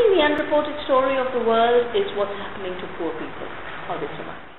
think the unreported story of the world is what's happening to poor people all this month.